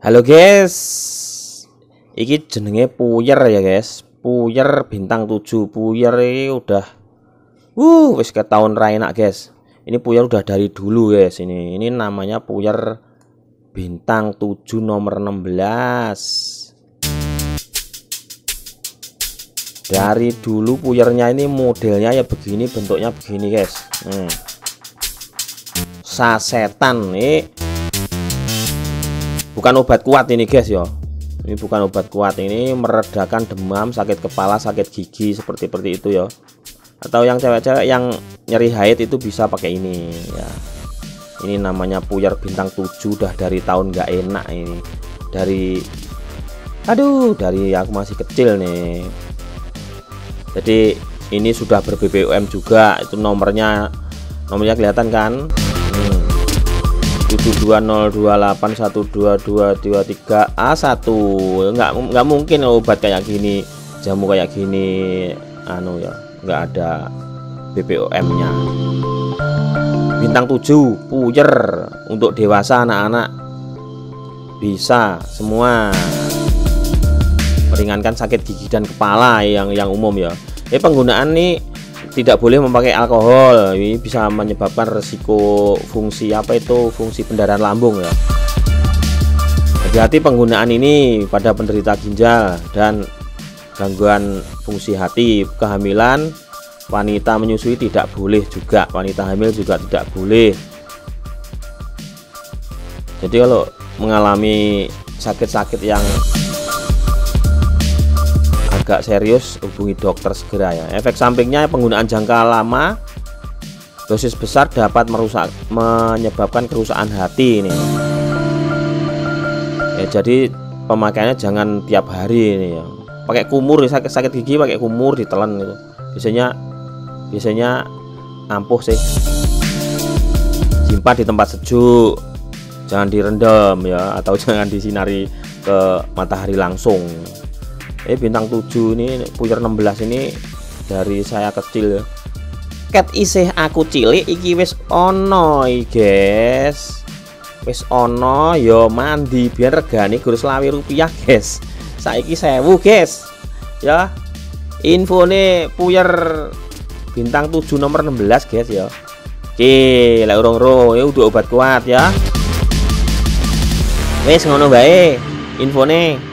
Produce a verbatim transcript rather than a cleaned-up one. Halo guys, iki jenenge Puyer ya guys, Puyer bintang tujuh. Puyer ini udah wuh wis ke tahun ra enak guys. Ini Puyer udah dari dulu guys, ini ini namanya Puyer bintang tujuh nomor enam belas. Dari dulu Puyernya ini modelnya ya begini, bentuknya begini guys. hmm. Sasetan nih, bukan obat kuat ini guys ya. Ini bukan obat kuat, ini meredakan demam, sakit kepala, sakit gigi, seperti seperti itu ya. Atau yang cewek-cewek yang nyeri haid itu bisa pakai ini ya. Ini namanya Puyer bintang tujuh, dah dari tahun nggak enak ini. Dari aduh, dari aku masih kecil nih. Jadi ini sudah ber B P O M juga, itu nomornya nomornya kelihatan kan? Hmm. tujuh dua nol dua delapan satu dua dua dua tiga A satu. Enggak enggak mungkin obat kayak gini, jamu kayak gini anu ya, enggak ada B P O M-nya. Bintang tujuh Puyer untuk dewasa, anak-anak bisa semua. Meringankan sakit gigi dan kepala yang yang umum ya. Eh penggunaan nih tidak boleh memakai alkohol, ini bisa menyebabkan resiko fungsi apa itu fungsi pendarahan lambung ya. Hati-hati penggunaan ini pada penderita ginjal dan gangguan fungsi hati. Kehamilan, wanita menyusui tidak boleh juga, wanita hamil juga tidak boleh. Jadi kalau mengalami sakit-sakit yang agak serius, hubungi dokter segera ya. Efek sampingnya, penggunaan jangka lama dosis besar dapat merusak, menyebabkan kerusakan hati ini ya. Jadi pemakaiannya jangan tiap hari ini ya. Pakai kumur, sakit sakit gigi pakai kumur ditelan itu biasanya biasanya ampuh sih. Simpan di tempat sejuk, jangan direndam ya, atau jangan disinari ke matahari langsung. Eh bintang tujuh ini Puyer enam belas ini dari saya kecil. Ket isih aku cilik iki wis ono guys. Wis ono yo mandi biar regane gurus lawi rupiah guys. Saiki sewu guys. Ya. Infone Puyer bintang tujuh nomor enam belas guys ya. Oke, lek urung ro ya udah obat kuat ya. Wis ngono bae infone.